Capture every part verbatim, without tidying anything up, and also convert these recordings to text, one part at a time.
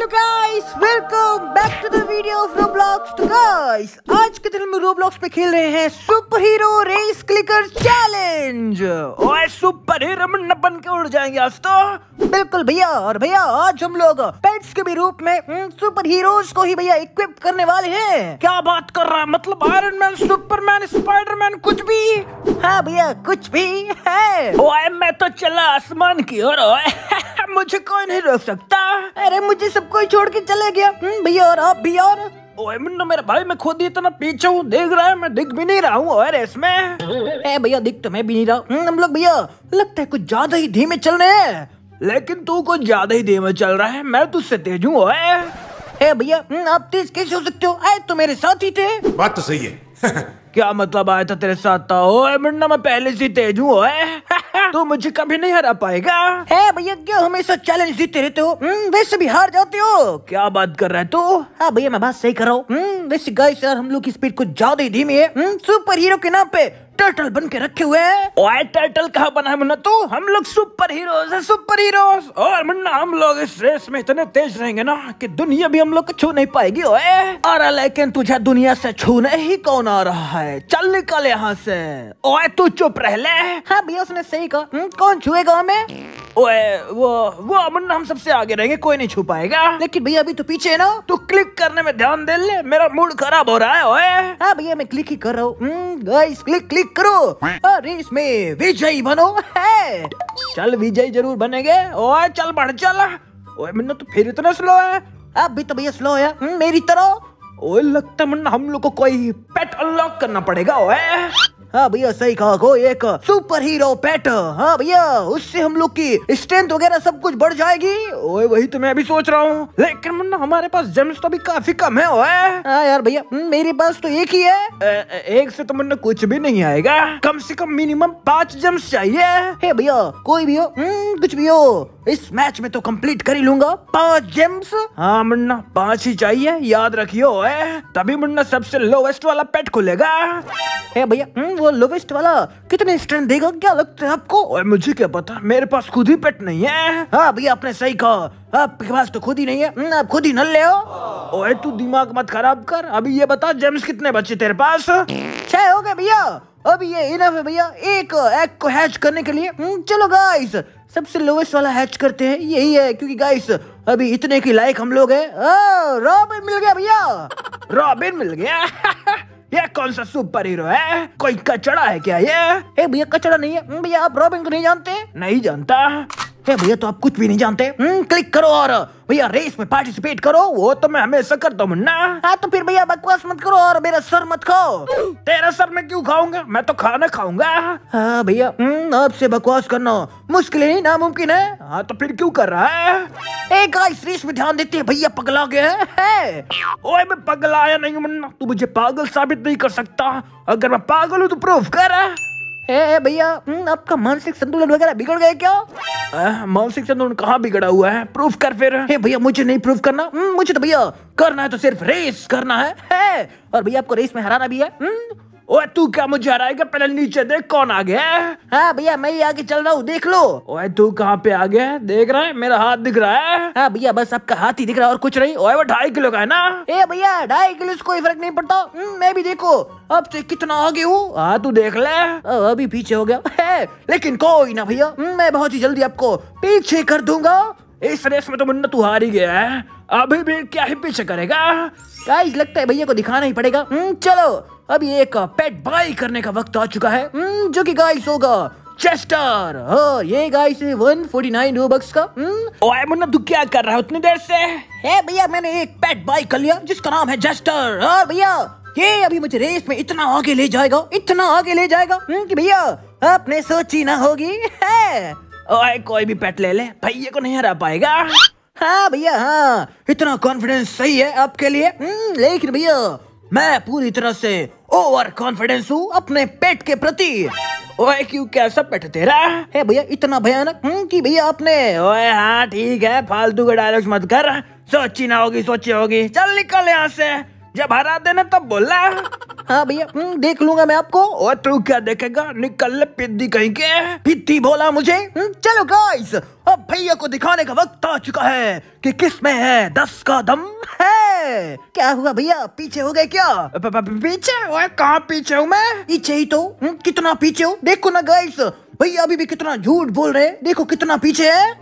Hello guys, welcome back to the video of Roblox. तो guys आज के दिन में रोब्लॉक्स पे खेल रहे हैं super hero race clicker challenge. ओए सुपर हीरो मुन्ना बन के उड़ जाएंगे आज तो। बिल्कुल भैया, और भैया आज हम लोग पेट्स के भी रूप में सुपर हीरोज को ही भैया इक्विप करने वाले हैं। क्या बात कर रहा है, मतलब आयरन मैन, सुपरमैन, स्पाइडरमैन, कुछ भी। हाँ भैया कुछ भी है। ओए मैं तो चला आसमान की ओर, मुझे कोई नहीं रोक सकता। अरे मुझे सब कोई छोड़ के चले गया भैया, और आप भी। और ओए मुन्ना मेरा भाई, मैं खुद ही इतना पीछे हूँ, देख रहा है मैं दिख भी नहीं रहा हूँ। और इसमें ए भैया दिख तो मैं भी नहीं रहा। हम लोग भैया लगता है कुछ ज्यादा ही धीमे चल रहे हैं, लेकिन तू कुछ ज्यादा ही धीमे चल रहा है, मैं तुझसे तेज हूँ। ए भैया आप तेज कैसे हो सकते हो? आए तो मेरे साथ ही थे। बात तो सही है। क्या मतलब आया था तेरे साथ था? ओए मुन्ना मैं पहले से तेज हूँ, तो मुझे कभी नहीं हरा पाएगा। है भैया क्यों हमेशा चैलेंज जीते रहते हो, वैसे भी हार जाते हो? क्या बात कर रहे तू? हाँ भैया मैं बात सही कर रहा हूँ। वैसे गाइस यार हम लोग की स्पीड कुछ ज्यादा ही धीमी है। सुपर हीरो के नाम पे टर्टल बन के रखे हुए हैं। ओए टर्टल कहाँ बना है मुन्ना तू? हम लोग सुपर हीरोज हैं, सुपर हीरोज। और मुन्ना हम लोग इस रेस में इतने तेज रहेंगे ना कि दुनिया भी हम लोग को छू नहीं पाएगी। ओए और लेकिन तुझे दुनिया से छूने ही कौन आ रहा है? चल निकल यहाँ से। ओए तू चुप रह ले। हाँ भैया उसने सही कहा, कौन छुएगा हमें? ओए वो वो मुन्ना हम सबसे आगे रहेंगे, कोई नहीं छू पाएगा। लेकिन भैया अभी तो पीछे है ना, तू क्लिक करने में ध्यान दे ले, मेरा मूड खराब हो रहा है। ओए हाँ भैया मैं क्लिक ही कर रहा हूँ। गाइस क्लिक क्लिक करो और इसमें विजयी बनो। है चल विजयी जरूर बनेंगे। ओए चल बढ़ चल। ओए मुन्ना तो फिर इतना स्लो है, अब भी तो भैया स्लो है मेरी तरह। ओए लगता है मुन्ना हम लोग को कोई पेट अनलॉक करना पड़ेगा। ओए हाँ भैया सही कहा, कोई एक सुपर हीरो पेट। हाँ भैया उससे हम लोग की स्ट्रेंथ वगैरह सब कुछ बढ़ जाएगी। ओए वही तो मैं भी सोच रहा हूँ, लेकिन मुन्ना हमारे पास जेम्स तो भी काफी कम है। ओए हाँ यार भैया मेरे पास तो एक ही है। ए, एक से तो मुन्ना कुछ भी नहीं आएगा, कम से कम मिनिमम पाँच जेम्स चाहिए। हे भैया कोई भी हो कुछ भी हो, इस मैच में तो कंप्लीट कर ही लूंगा पाँच जेम्स। हाँ मुन्ना पाँच ही चाहिए, याद रखियो। तभी मुन्ना सबसे लोवेस्ट वाला पेट खुलेगा। हे भैया वो लोवेस्ट वाला कितने स्ट्रेंथ देगा, क्या लगता है आपको? और मुझे क्या पता, मेरे पास खुद ही पेट नहीं है। हाँ भैया आपने सही कहा, आपके पास तो खुद ही नहीं है, आप खुद ही नल ले आओ। ओए तू दिमाग मत खराब कर, अभी ये बता जेम्स कितने बचे तेरे पास? छह हो गए भैया, अभी ये इनफ है भैया एक एग को हैच करने के लिए। चलो गाइस सबसे लोवेस्ट वाला हैच करते हैं, यही है, क्योंकि गाइस अभी इतने के लायक हम लोग है। रॉबिन मिल गया भैया, रॉबिन मिल गया। ये कौन सा सुपर हीरो है, कोई कचड़ा है क्या ये? ए भैया कचड़ा नहीं है भैया, आप रॉबिन को नहीं जानते? नहीं जानता। ए भैया तो आप कुछ भी नहीं जानते। क्लिक करो और भैया रेस में पार्टिसिपेट करो। वो तो मैं हमेशा करता हूँ मुन्ना। हाँ तो फिर भैया बकवास मत करो और मेरा सर मत खाओ। तेरा सर मैं क्यों खाऊंगा, मैं तो खाना खाऊंगा। हाँ भैया आपसे बकवास करना मुश्किल ही नामुमकिन है। हाँ तो फिर क्यों कर रहा है? एक गाइस रेस में ध्यान देते हैं। भैया पगला गया है। ओए मैं पगला आया नहीं मुन्ना, तू मुझे पागल साबित नहीं कर सकता। अगर मैं पागल हूँ तो प्रूफ कर। ए भैया आपका मानसिक संतुलन वगैरह बिगड़ गया क्या? मानसिक संतुलन कहाँ बिगड़ा हुआ है, प्रूफ कर फिर। हे भैया मुझे नहीं प्रूफ करना, मुझे तो भैया करना है तो सिर्फ रेस करना है, है। और भैया आपको रेस में हराना भी है। ओए तू क्या मुझे हराएगा, पहले नीचे देख कौन आगे है। हाँ भैया मैं ही आगे चल रहा हूँ, देख लो। ओए तू कहाँ पे आगे है, देख रहा है मेरा हाथ दिख रहा है। हाँ भैया बस आपका हाथ ही दिख रहा है और कुछ नहीं। ओए वो ढाई किलो का है ना। ए भैया ढाई किलो से कोई फर्क नहीं पड़ता, मैं भी देखो अब से कितना आगे हूँ। हाँ तू देख ले, अभी पीछे हो गया है, लेकिन कोई ना भैया मैं बहुत ही जल्दी आपको पीछे कर दूंगा। इस रेस में तो मुन्ना तू हार ही गया है, अभी भी क्या ही पीछे करेगा। गाइस लगता है भैया को दिखाना ही पड़ेगा। चलो अभी एक पेट बाई करने का वक्त आ चुका है, जो कि गाइस होगा चेस्टर। और ये गाइस एक सौ उनचास रोबक्स का। ओए मुन्ना तू क्या कर रहा है उतनी देर से? है भैया मैंने एक पेट बाई कर लिया जिसका नाम है चेस्टर। और भैया ये अभी मुझे रेस में इतना आगे ले जाएगा, इतना आगे ले जाएगा कि भैया आपने सोची ना होगी। है ओए कोई भी पेट ले ले, भैया को नहीं हरा पाएगा। हाँ भैया हाँ इतना कॉन्फिडेंस सही है आपके लिए, लेकिन भैया मैं पूरी तरह से ओवर कॉन्फिडेंस हूँ अपने पेट के प्रति। ओए क्यों कैसा पेट तेरा है भैया, इतना भयानक कि भैया आपने। ओए हाँ ठीक है फालतू के डायलॉग्स मत कर, सोची ना होगी सोची होगी। चल निकल यहाँ से, जब हरा देना तब बोला। हाँ भैया देख लूंगा मैं आपको। और तू क्या देखेगा, निकल पिद्दी कहीं के, पिद्दी बोला मुझे। चलो गाइस अब भैया को दिखाने का वक्त आ चुका है कि किस में है दस का दम है। क्या हुआ भैया, पीछे हो गए क्या? पीछे? ओए कहाँ पीछे हूँ मैं, पीछे ही तो। कितना पीछे हो देखो ना गाइस, भैया अभी भी कितना झूठ बोल रहे, देखो कितना पीछे है।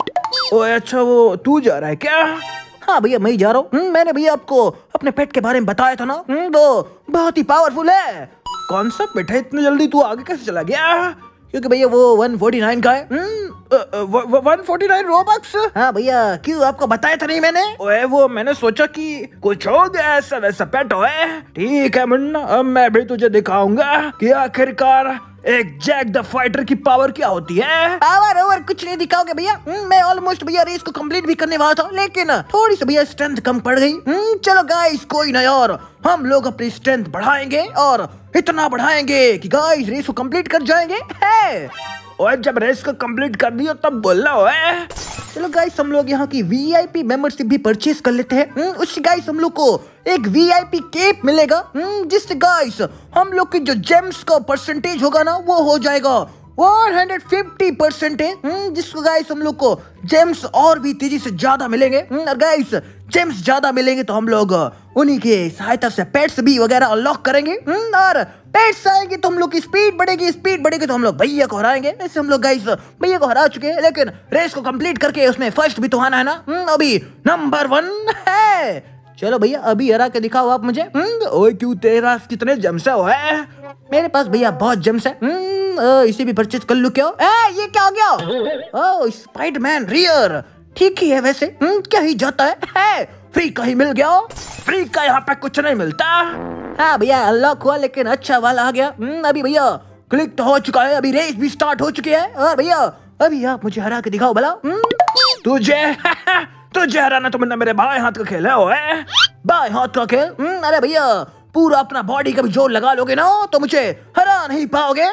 ओए अच्छा वो तू जा रहा है क्या? हाँ भैया मैं ही जा रहा हूँ, मैंने भैया आपको अपने पेट के बारे में बताया था ना, वो बहुत ही पावरफुल है। कौन सा पेट है, इतनी जल्दी तू आगे कैसे चला गया? क्योंकि भैया वो एक सौ उनचास का है। एक सौ उनचास रोबक्स? हाँ भैया क्यों आपको बताया था नहीं मैंने? ओए वो मैंने सोचा कि कुछ हो गया ऐसा वैसा पेट है। ठीक है मुन्ना, अब मैं भी तुझे दिखाऊंगा कि आखिरकार एक जैक द फाइटर की पावर क्या होती है। पावर ओवर कुछ नहीं दिखाओगे भैया, मैं ऑलमोस्ट भैया रेस को कंप्लीट भी करने वाला था, लेकिन थोड़ी सी भैया स्ट्रेंथ कम पड़ गई। चलो गाइस कोई ना यार, हम लोग अपनी स्ट्रेंथ बढ़ाएंगे और इतना बढ़ाएंगे कि गाइस रेस को कंप्लीट कर जाएंगे है। और जब रेस को कंप्लीट कर दियो तब बोलना है। चलो गाइस हम लोग यहाँ की वीआईपी मेंबरशिप भी परचेज कर लेते हैं, उससे गाइस हम लोग को एक वीआईपी कैप मिलेगा, जिससे गाइस हम लोग की जो जेम्स का परसेंटेज होगा ना वो हो जाएगा एक सौ पचास परसेंट है, जिसको गाइस हम लोग को जेम्स और भी तेजी से ज्यादा मिलेंगे। और गाइस जेम्स ज्यादा मिलेंगे तो हम लोग उन्हीं के सहायता से पेट्स भी वगैरह अनलॉक करेंगे, और पेट्स आएंगे तो हम लोग की स्पीड बढ़ेगी, स्पीड बढ़ेगी तो हम लोग भैया को हराएंगे। ऐसे हम लोग गाइस भैया को हरा चुके हैं, लेकिन रेस को कंप्लीट करके उसमें फर्स्ट भी तो आना है ना, अभी नंबर वन है। चलो भैया अभी हरा के दिखाओ आप मुझे। ओए क्यों तेरा कितने जेम्स है? मेरे पास भैया बहुत जेम्स है, ओ, इसे भी परचेज कर लूं क्या? ए, ये क्या हो गया? ओ स्पाइडरमैन रियर, ठीक ही है वैसे, क्या ही जाता है, है फ्री का ही मिल गया, फ्री का यहाँ पे कुछ नहीं मिलता। हाँ भैया अनलॉक हुआ लेकिन अच्छा वाला आ गया। अभी भैया क्लिक तो हो चुका है, अभी रेस भी स्टार्ट हो चुकी है, और भैया अभी आप मुझे हरा के दिखाओ भला। तुझे तुझे हराना तो मेरे बाएं हाथ का खेल है, बाएं हाथ का खेल। अरे भैया पूरा अपना बॉडी का भी जोर लगा लोगे ना तो मुझे हरा नहीं पाओगे।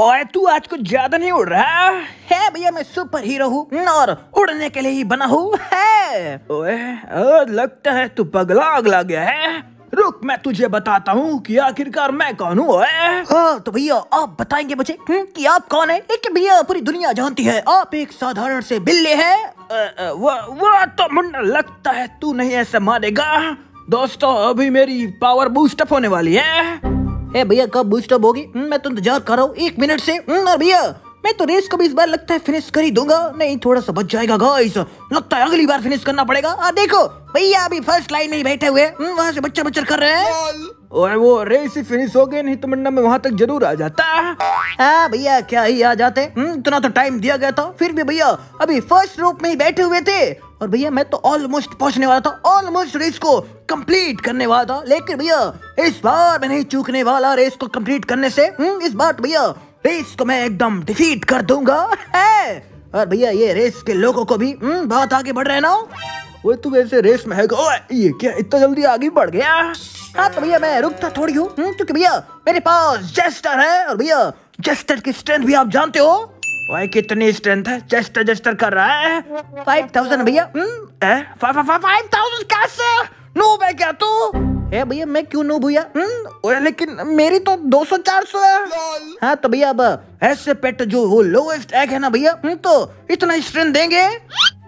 ओए तू आज कुछ ज्यादा नहीं उड़ रहा है। भैया मैं सुपर हीरो हूँ और उड़ने के लिए ही बना हूँ। ओए लगता है तू पगला अगला गया है, रुक मैं तुझे बताता हूँ कि आखिरकार मैं कौन हूँ। हाँ तो भैया आप बताएंगे मुझे कि आप कौन है, लेकिन भैया पूरी दुनिया जानती है आप एक साधारण से बिल्ली है। वो वो तो मुन्ना लगता है तू नहीं ऐसा मानेगा। दोस्तों अभी मेरी पावर बूस्टअप होने वाली है। भैया कब बूस्टअप होगी मैं तो इंतजार कर रहा हूँ एक मिनट से। और भैया मैं तो रेस को भी इस बार लगता है फिनिश कर ही दूंगा, नहीं थोड़ा सा बच जाएगा गाइस, लगता है अगली बार फिनिश करना पड़ेगा। आ, देखो भैया अभी फर्स्ट लाइन में ही बैठे हुए वहाँ से बच्चा बच्चा कर रहे हैं, और वो रेस ही फिनिश हो गए, नहीं तो मुन्ना मैं वहाँ तक जरूर आ जाता। हाँ भैया क्या ही आ जाते, इतना तो टाइम दिया गया था, फिर भी भैया अभी फर्स्ट रोप में ही बैठे हुए थे। और भैया मैं तो ऑलमोस्ट पहुंचने वाला था, ऑलमोस्ट रेस को कंप्लीट करने वाला था, लेकिन भैया इस बार मैं नहीं चूकने वाला रेस को कंप्लीट करने से। इस बार भैया रेस को मैं एकदम डिफीट कर दूंगा है। और भैया ये रेस के लोगों को भी बहुत आगे बढ़ रहे ना, वो तू वैसे रेस में है। ये क्या इतना जल्दी आगे बढ़ गया? हाँ तो भैया मैं रुकता थोड़ी हूँ, क्योंकि भैया मेरे पास जेस्टर है, और भैया जेस्टर की स्ट्रेंथ भी आप जानते हो। भाई कितनी स्ट्रेंथ है जेस्टर, जेस्टर कर रहा है पाँच हज़ार भैया। पाँच हज़ार कैसे? नूब है क्या तू? ए भैया मैं क्यों नूब हुआ? ओए लेकिन मेरी तो दो सौ चार सौ है। हाँ तो भैया अब ऐसे पेट जो वो लोएस्ट एग है ना भैया, तो इतना स्ट्रेंथ देंगे।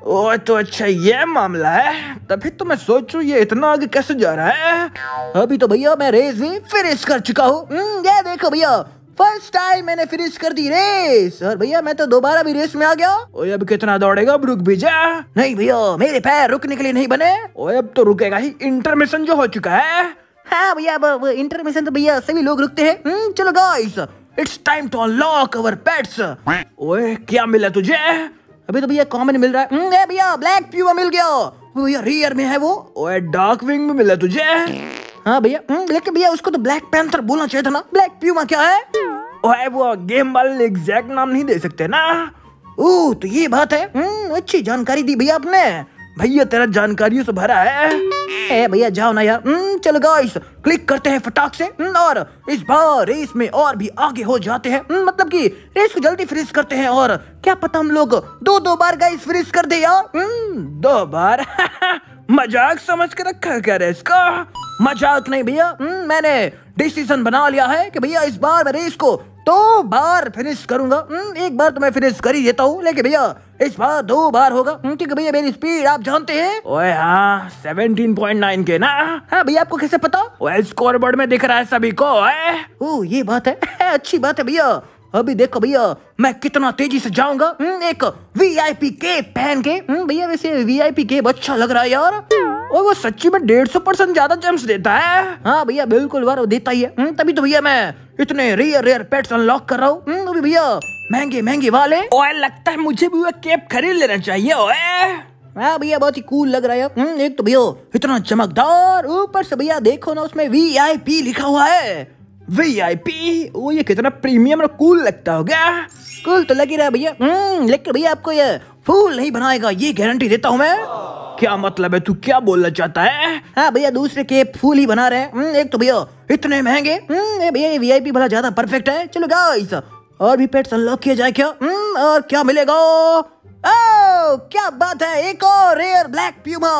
ओह तो अच्छा ये मामला है, तभी तो मैं सोचूं ये इतना आगे कैसे जा रहा है। अभी तो भैया मैं रेस भी फिनिश कर चुका हूँ, ये देखो भैया फर्स्ट टाइम मैंने फिनिश कर दी रेस, और भैया मैं तो दोबारा भी रेस में आ गया। ओए अब कितना दौड़ेगा, अब रुक भी जा। नहीं भैया मेरे पैर रुकने के लिए नहीं बने। ओए अब तो रुकेगा ही, इंटरमिशन जो हो चुका है। हाँ भैया अब इंटरमिशन तो भैया सभी लोग रुकते हैं। चलो guys it's time to unlock our pets. ओए क्या मिला तुझे? अभी तो भैया कॉमन मिल रहा है। भैया ब्लैक प्यूमा मिल गया, भैया रियर में है वो। ओए डार्क विंग में मिला तुझे? हाँ भैया लेकिन भैया उसको तो ब्लैक पैंथर बोलना चाहिए था ना, ब्लैक प्यूमा क्या है? ओए वो गेम वाले एग्जैक्ट नाम नहीं दे सकते ना। ओह तो ये बात है, अच्छी जानकारी दी भैया आपने, भैया तेरा जानकारियों से भरा है। ए भैया जाओ ना यार। चलो गाइस क्लिक करते हैं फटाक से, और इस बार रेस में और भी आगे हो जाते हैं, मतलब कि रेस को जल्दी फिनिश करते हैं। और क्या पता हम लोग दो दो बार गाइस फिनिश कर दे यार। दो बार मजाक समझ के रखा क्या रेस का? मजाक नहीं भैया, मैंने डिसीजन बना लिया है कि भैया इस बार मैं रेस को दो बार फिनिश करूंगा। एक बार तो मैं फिनिश कर ही देता हूँ, लेकिन भैया इस बार दो बार होगा क्योंकि भैया मेरी स्पीड आप जानते हैं। ओए हाँ सत्रह पॉइंट नौ के ना। हाँ भैया आपको कैसे पता? ओए स्कोर बोर्ड में दिख रहा है सभी को। ओ ये बात है, अच्छी बात है भैया। अभी देखो भैया मैं कितना तेजी से जाऊंगा एक वीआईपी के पहन के। भैया वैसे वीआईपी के अच्छा लग रहा है यार, और वो सच्ची में डेढ़ सौ परसेंट ज्यादा जंप्स देता है। हाँ भैया बिल्कुल वो देता ही है, तभी तो भैया मैं इतने रेयर रेयर पेट्स अनलॉक कर रहा हूँ। अभी भैया महंगे महंगे वाले। ओए लगता है मुझे भी वो कैप खरीद लेना चाहिए। ओए हाँ भैया बहुत ही कूल लग रहा है। एक तो भैया इतना चमकदार, ऊपर से भैया देखो ना उसमें वीआईपी लिखा हुआ है। वीआईपी ओ ये कितना प्रीमियम और कूल लगता होगा। कूल तो लग ही रहा है भैया, लेकिन भैया आपको ये फूल नहीं बनाएगा ये गारंटी देता हूँ मैं। क्या मतलब है, तू क्या बोलना चाहता है? हाँ भैया दूसरे के फूल ही बना रहे हैं। एक तो भैया इतने महंगे, भैया ये वीआईपी भला ज्यादा परफेक्ट है। चलो गाइस और भी पेट्स अनलॉक किया जाए क्या, और क्या मिलेगा? ओ क्या बात है, एक और रेयर ब्लैक प्यूमा,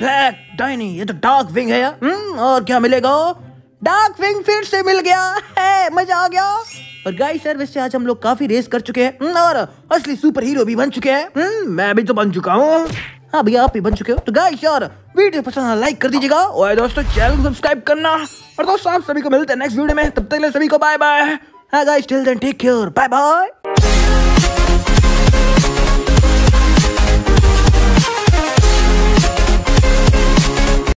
ब्लैक डाइनी, ये तो डार्क विंग है। और क्या मिलेगा? डार्क विंग फिर से मिल गया है, मजा आ गया। और गाइस सर्विस से आज हम लोग काफी रेस कर चुके हैं और असली सुपर हीरो भी बन चुके हैं। मैं भी तो बन चुका हूँ। हाँ भैया आप भी बन चुके हो। तो गाइस यार वीडियो पसंद है लाइक कर दीजिएगा, और दोस्तों चैनल को सब्सक्राइब करना। और दोस्तों आप सभी को मिलते हैं नेक्स्ट वीडियो में, तब तक के लिए सभी को बाय बाय। हाँ guys till then take care, bye bye.